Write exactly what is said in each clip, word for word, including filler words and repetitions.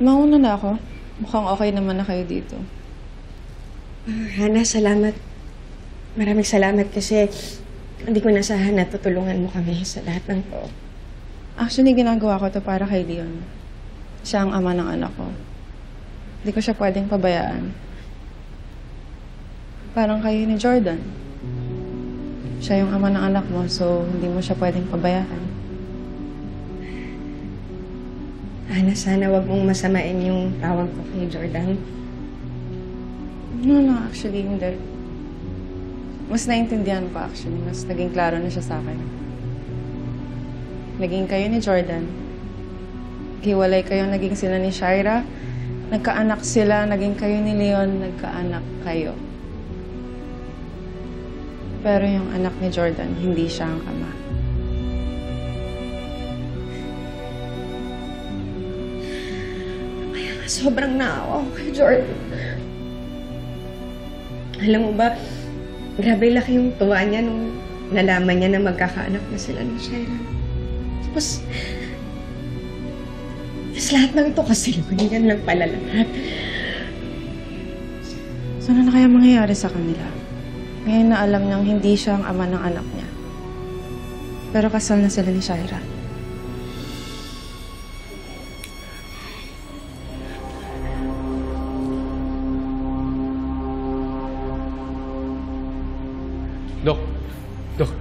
Mauna na ako. Mukhang okay naman na kayo dito. Uh, Hana, salamat. Maraming salamat kasi hindi ko nasahan na tutulungan mo kami sa lahat ng... Oh. Actually, ginagawa ko to para kay Leon. Siya ang ama ng anak ko. Hindi ko siya pwedeng pabayaan. Parang kayo ni Jordan. Siya yung ama ng anak mo, so hindi mo siya pwedeng pabayaan. Ana, sana wag mong masamain yung tawag ko kay Jordan. No, no, actually, hindi. Mas naintindihan ko actually. Mas naging klaro na siya sa akin. Naging kayo ni Jordan. Hiwalay kayo, naging sila ni Shaira. Nagkaanak sila, naging kayo ni Leon. Nagkaanak kayo. Pero yung anak ni Jordan, hindi siya ang ama. Sobrang naawa ko kay Jordan. Alam mo ba, grabe laki yung tuwa niya nung nalaman niya na magkakaanak na sila ni Shaira. Tapos, tapos lahat ng ito kasi yun lang pala lahat. So, ano na kaya mangyayari sa kanila? Ngayon na alam niyang hindi siya ang ama ng anak niya. Pero kasal na sila ni Shaira. Dok! Dok!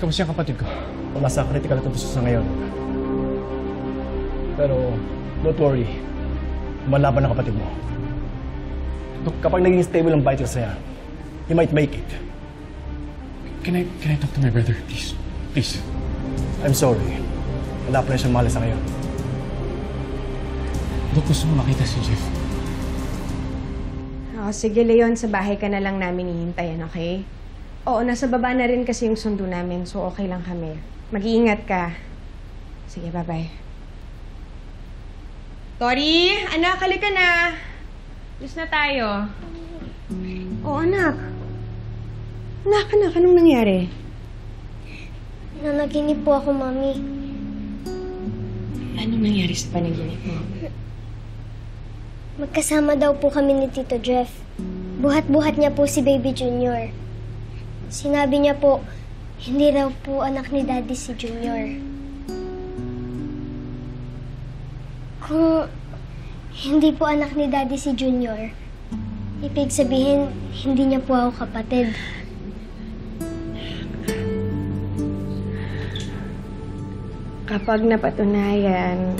Kamusta yung kapatid ko? Nasa critical na condition sa ngayon. Pero, don't worry. Malaban ang kapatid mo. Dok, kapag naging stable ang vitals niya, he might make it. Can I, can I talk to my brother, please? Please. I'm sorry. Wala pala siyang mali sa ngayon. Dok, gusto mo makita si Jeff. Oh, sige, Leon. Sa bahay ka na lang namin hihintayin, okay? Oo, nasa baba na rin kasi yung sundo namin, so okay lang kami. Mag-iingat ka. Sige, bye-bye. Tori, anak, halika na. Diyos na tayo. Oo, anak. Anak, anak, anong nangyari? Nanaginip po ako, Mami. Anong nangyari sa panaginip mo? Magkasama daw po kami ni Tito Jeff. Buhat-buhat niya po si Baby Junior. Sinabi niya po, hindi raw po anak ni Daddy si Junior. Kung hindi po anak ni Daddy si Junior, ibig sabihin, hindi niya po ako kapatid. Kapag napatunayan,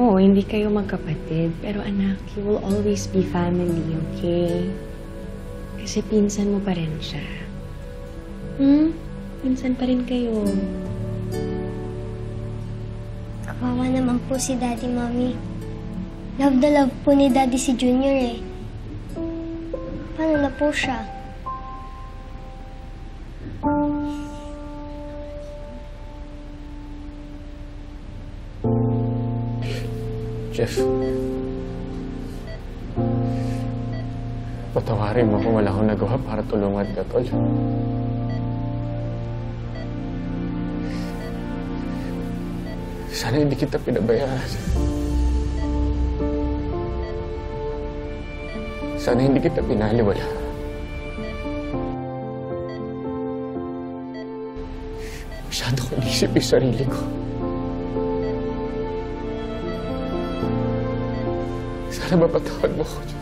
oo, hindi kayo magkapatid, pero anak, you will always be family, okay? Kasi pinsan mo pa rin siya. Hmm? Pinsan pa rin kayo. Kawawa naman po si Daddy, Mommy. Love na love po ni Daddy si Junior eh. Paano na po siya? Jeff. Patawarin mo kung wala akong nagawa para tulungan ka, tol. Sana hindi kita pinabayaan. Sana hindi kita pinaliwala. Masyado ko inisip yung sarili ko. Sana mapatawad mo ko, Diyos.